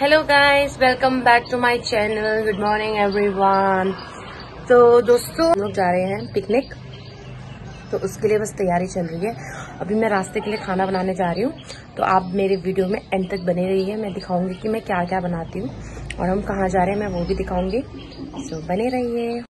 Hello guys, welcome back to my channel. Good morning everyone. तो दोस्तों, हम लोग जा रहे हैं पिकनिक, तो उसके लिए बस तैयारी चल रही है। अभी मैं रास्ते के लिए खाना बनाने जा रही हूँ, तो आप मेरे वीडियो में एंड तक बने रहिए। मैं दिखाऊंगी कि मैं क्या क्या बनाती हूँ और हम कहाँ जा रहे हैं, मैं वो भी दिखाऊंगी। सो बने रहिए।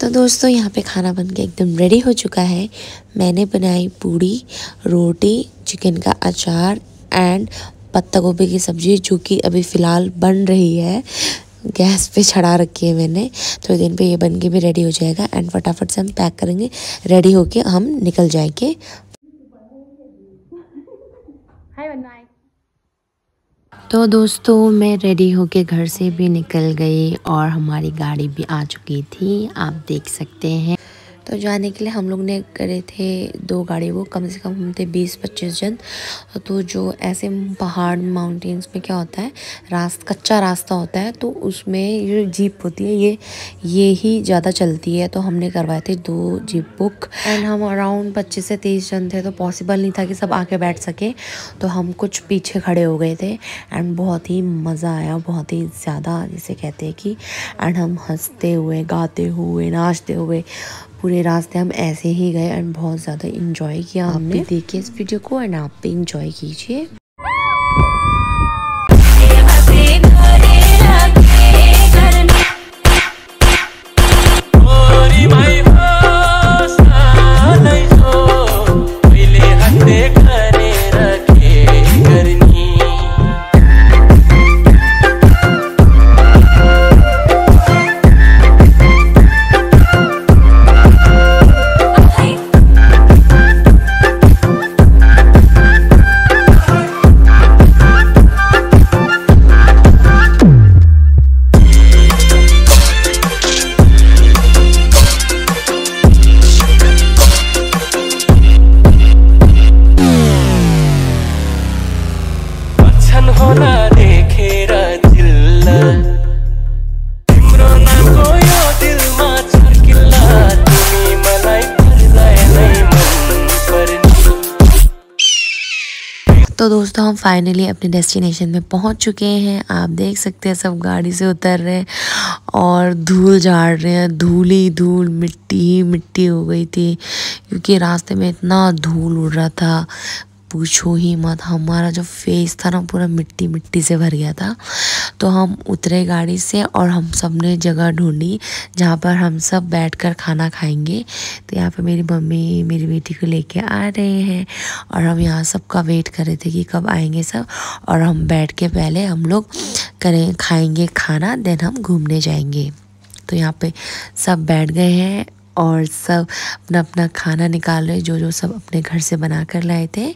तो दोस्तों, यहाँ पे खाना बनके एकदम रेडी हो चुका है। मैंने बनाई पूड़ी, रोटी, चिकन का अचार एंड पत्ता गोभी की सब्ज़ी, जो कि अभी फ़िलहाल बन रही है। गैस पे चढ़ा रखी है मैंने। थोड़े दिन पे ये बन के भी रेडी हो जाएगा एंड फटाफट से हम पैक करेंगे, रेडी होके हम निकल जाएंगे। तो दोस्तों, मैं रेडी होके घर से भी निकल गई और हमारी गाड़ी भी आ चुकी थी, आप देख सकते हैं। तो जाने के लिए हम लोग ने करे थे दो गाड़ी, वो कम से कम हम थे 20-25 जन। तो जो ऐसे पहाड़ माउंटेन्स में क्या होता है, कच्चा रास्ता होता है, तो उसमें जो जीप होती है ये ही ज़्यादा चलती है। तो हमने करवाए थे दो जीप बुक एंड हम अराउंड 25 से 30 जन थे, तो पॉसिबल नहीं था कि सब आके बैठ सके। तो हम कुछ पीछे खड़े हो गए थे एंड बहुत ही मज़ा आया, बहुत ही ज़्यादा, जिसे कहते हैं कि। एंड हम हंसते हुए, गाते हुए, नाचते हुए पूरे रास्ते हम ऐसे ही गए एंड बहुत ज़्यादा इंजॉय किया हमने। आप भी देखिए इस वीडियो को एंड आप भी इंजॉय कीजिए। तो दोस्तों, हम फाइनली अपने डेस्टिनेशन में पहुंच चुके हैं। आप देख सकते हैं सब गाड़ी से उतर रहे हैं और धूल झाड़ रहे हैं। धूल ही धूल, मिट्टी ही मिट्टी हो गई थी, क्योंकि रास्ते में इतना धूल उड़ रहा था, पूछो ही मत। हमारा जो फेस था ना, पूरा मिट्टी मिट्टी से भर गया था। तो हम उतरे गाड़ी से और हम सब ने जगह ढूंढी जहाँ पर हम सब बैठकर खाना खाएंगे। तो यहाँ पे मेरी मम्मी मेरी बेटी को लेके आ रहे हैं और हम यहाँ सबका वेट कर रहे थे कि कब आएंगे सब, और हम बैठ के पहले हम लोग खाएंगे खाना, देन हम घूमने जाएंगे। तो यहाँ पे सब बैठ गए हैं और सब अपना अपना खाना निकाल रहे, जो सब अपने घर से बना कर लाए थे।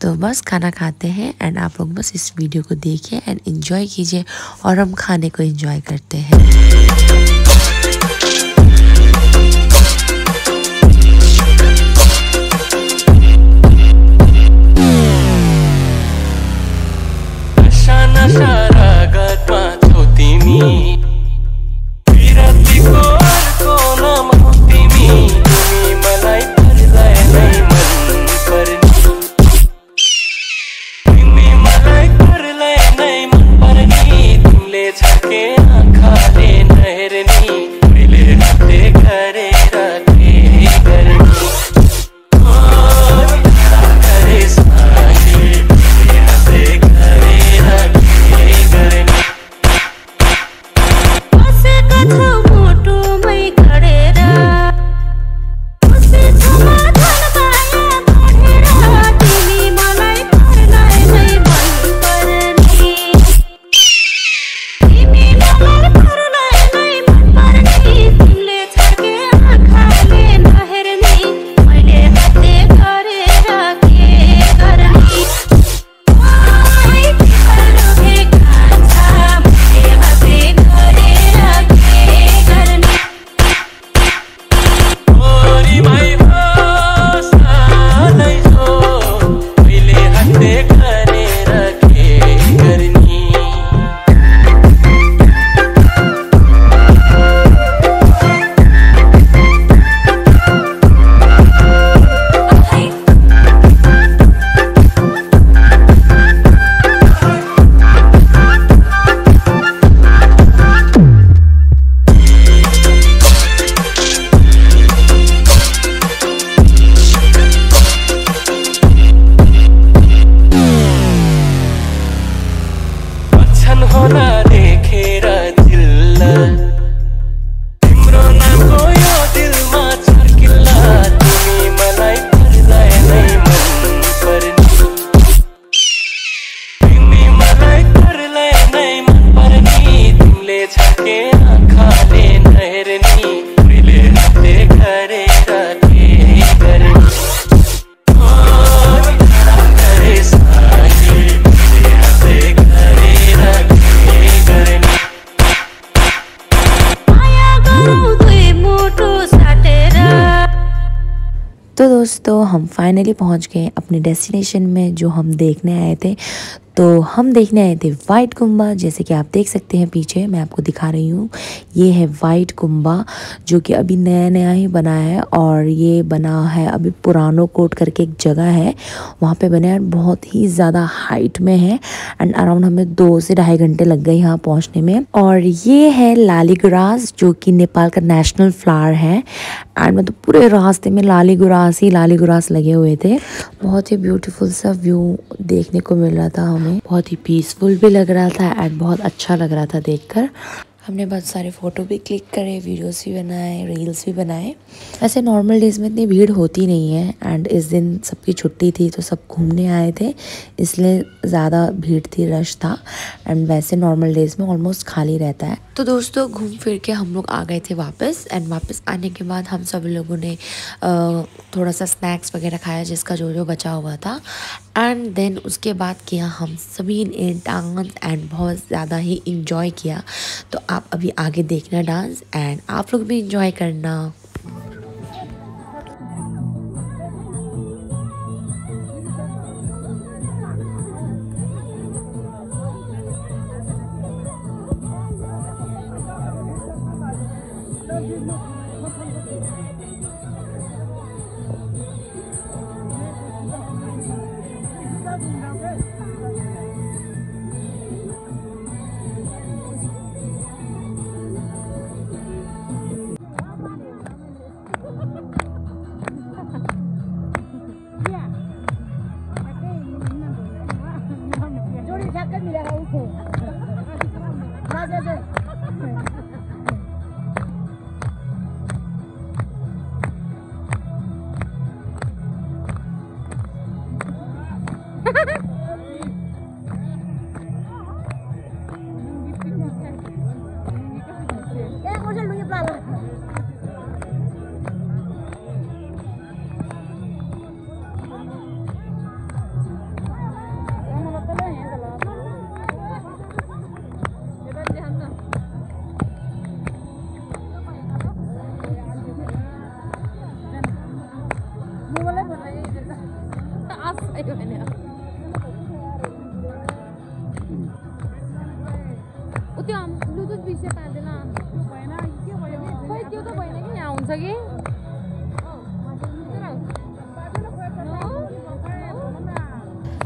तो बस खाना खाते हैं एंड आप लोग बस इस वीडियो को देखिए एंड एंजॉय कीजिए, और हम खाने को एंजॉय करते हैं। तो दोस्तों हम फाइनली पहुंच गए अपने डेस्टिनेशन में जो हम देखने आए थे। तो हम देखने आए थे वाइट कुंभा। जैसे कि आप देख सकते हैं पीछे मैं आपको दिखा रही हूँ, ये है वाइट कुंभा जो कि अभी नया नया ही बना है। और ये बना है अभी पुरानोकोट करके एक जगह है, वहाँ पे बना है। बहुत ही ज़्यादा हाइट में है एंड अराउंड हमें 2 से ढाई घंटे लग गए यहाँ पहुँचने में। और ये है लाली गुरास जो कि नेपाल का नेशनल फ्लावर है। एंड मतलब पूरे रास्ते में लाली गुरास लगे हुए थे। बहुत ही ब्यूटीफुल सा व्यू देखने को मिल रहा था, बहुत ही पीसफुल भी लग रहा था एंड बहुत अच्छा लग रहा था देखकर। हमने बहुत सारे फ़ोटो भी क्लिक करे, वीडियोस भी बनाए, रील्स भी बनाए। ऐसे नॉर्मल डेज़ में इतनी भीड़ होती नहीं है एंड इस दिन सबकी छुट्टी थी तो सब घूमने आए थे, इसलिए ज़्यादा भीड़ थी, रश था। एंड वैसे नॉर्मल डेज़ में ऑलमोस्ट खाली रहता है। तो दोस्तों घूम फिर के हम लोग आ गए थे वापस। एंड वापस आने के बाद हम सब लोगों ने थोड़ा सा स्नैक्स वगैरह खाया जिसका जो जो बचा हुआ था। एंड देन उसके बाद किया हम सभी ने डांस एंड बहुत ज़्यादा ही इंजॉय किया। तो आप अभी आगे देखना डांस एंड आप लोग भी इंजॉय करना।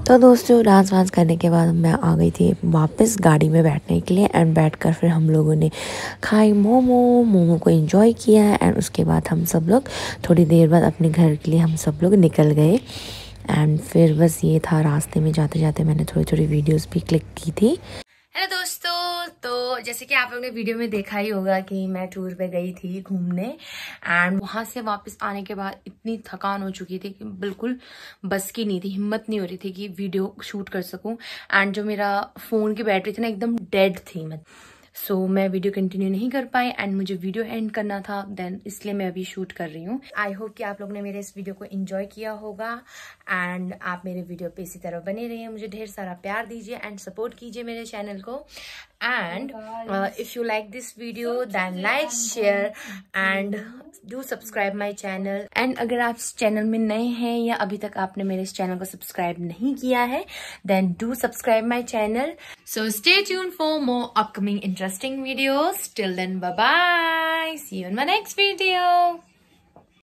तो दोस्तों डांस वांस करने के बाद मैं आ गई थी वापस गाड़ी में बैठने के लिए। एंड बैठकर फिर हम लोगों ने खाई मोमो को एंजॉय किया। एंड उसके बाद हम सब लोग थोड़ी देर बाद अपने घर के लिए हम सब लोग निकल गए। एंड फिर बस ये था, रास्ते में जाते जाते मैंने थोड़ी वीडियोस भी क्लिक की थी। हेलो दोस्तों, तो जैसे कि आप लोगों ने वीडियो में देखा ही होगा कि मैं टूर पे गई थी घूमने। एंड वहाँ से वापस आने के बाद इतनी थकान हो चुकी थी कि बिल्कुल बस की नहीं थी, हिम्मत नहीं हो रही थी कि वीडियो शूट कर सकूँ। एंड जो मेरा फ़ोन की बैटरी थी ना एकदम डेड थी, सो मैं वीडियो कंटिन्यू नहीं कर पाई। एंड मुझे वीडियो एंड करना था देन, इसलिए मैं अभी शूट कर रही हूँ। आई होप कि आप लोग ने मेरे इस वीडियो को एंजॉय किया होगा। एंड आप मेरे वीडियो पे इसी तरह बने रहिए, मुझे ढेर सारा प्यार दीजिए एंड सपोर्ट कीजिए मेरे चैनल को। And if you like this video then like, share and do subscribe my channel. And अगर आप इस चैनल में नए हैं या अभी तक आपने मेरे इस चैनल को सब्सक्राइब नहीं किया है then do subscribe my channel. So stay tuned for more upcoming interesting videos. Till then, bye bye. See you in my next video.